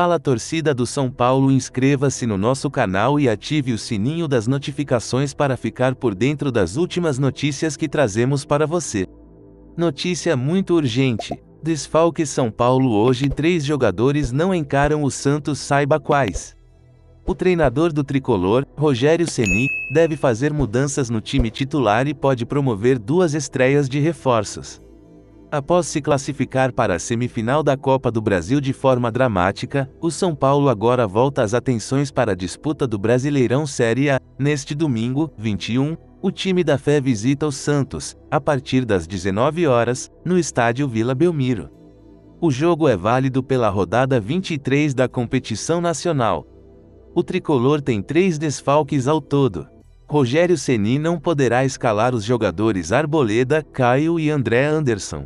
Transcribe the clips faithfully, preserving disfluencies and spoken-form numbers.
Fala torcida do São Paulo, inscreva-se no nosso canal e ative o sininho das notificações para ficar por dentro das últimas notícias que trazemos para você. Notícia muito urgente. Desfalque São Paulo hoje, três jogadores não encaram o Santos, saiba quais. O treinador do tricolor, Rogério Ceni, deve fazer mudanças no time titular e pode promover duas estreias de reforços. Após se classificar para a semifinal da Copa do Brasil de forma dramática, o São Paulo agora volta as atenções para a disputa do Brasileirão Série A. Neste domingo, vinte e um, o time da Fé visita o Santos, a partir das dezenove horas, no estádio Vila Belmiro. O jogo é válido pela rodada vinte e três da competição nacional. O tricolor tem três desfalques ao todo. Rogério Ceni não poderá escalar os jogadores Arboleda, Caio e André Anderson.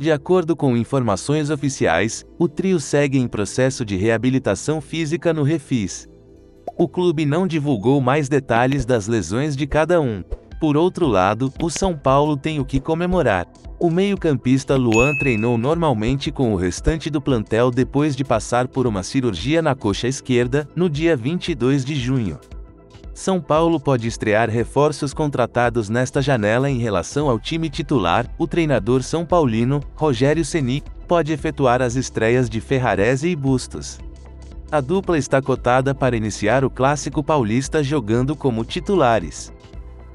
De acordo com informações oficiais, o trio segue em processo de reabilitação física no Refis. O clube não divulgou mais detalhes das lesões de cada um. Por outro lado, o São Paulo tem o que comemorar. O meio-campista Luan treinou normalmente com o restante do plantel depois de passar por uma cirurgia na coxa esquerda, no dia vinte e dois de junho. São Paulo pode estrear reforços contratados nesta janela em relação ao time titular. O treinador são paulino, Rogério Ceni, pode efetuar as estreias de Ferraresi e Bustos. A dupla está cotada para iniciar o Clássico Paulista jogando como titulares.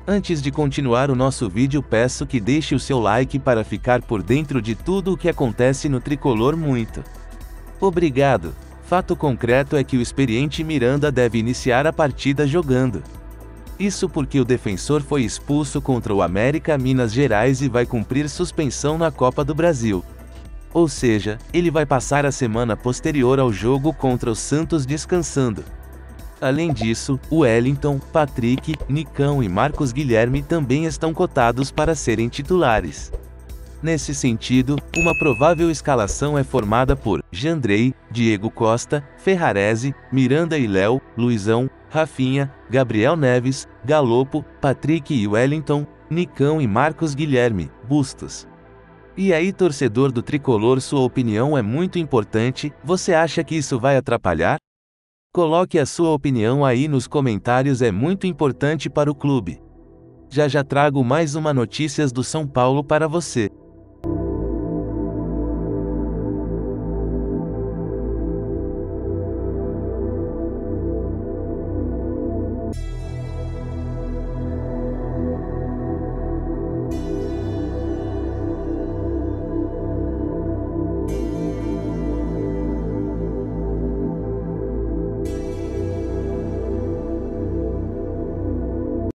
Antes de continuar o nosso vídeo, peço que deixe o seu like para ficar por dentro de tudo o que acontece no tricolor. Muito obrigado! Fato concreto é que o experiente Miranda deve iniciar a partida jogando. Isso porque o defensor foi expulso contra o América Minas Gerais e vai cumprir suspensão na Copa do Brasil. Ou seja, ele vai passar a semana posterior ao jogo contra o Santos descansando. Além disso, o Wellington, Patrick, Nicão e Marcos Guilherme também estão cotados para serem titulares. Nesse sentido, uma provável escalação é formada por Jandrei, Diego Costa, Ferraresi, Miranda e Léo, Luizão, Rafinha, Gabriel Neves, Galopo, Patrick e Wellington, Nicão e Marcos Guilherme, Bustos. E aí, torcedor do tricolor, sua opinião é muito importante, você acha que isso vai atrapalhar? Coloque a sua opinião aí nos comentários, é muito importante para o clube. Já já trago mais uma notícias do São Paulo para você.